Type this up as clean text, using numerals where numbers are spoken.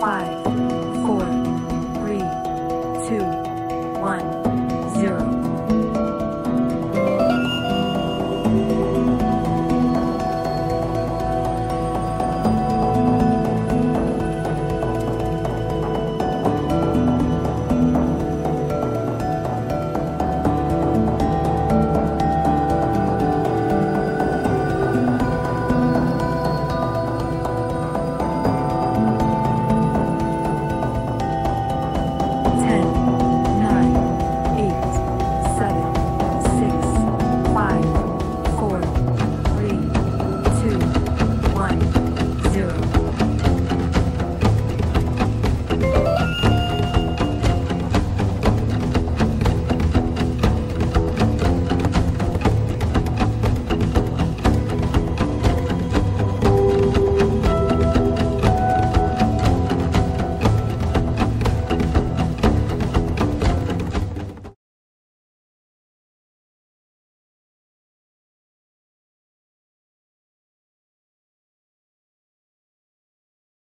Five.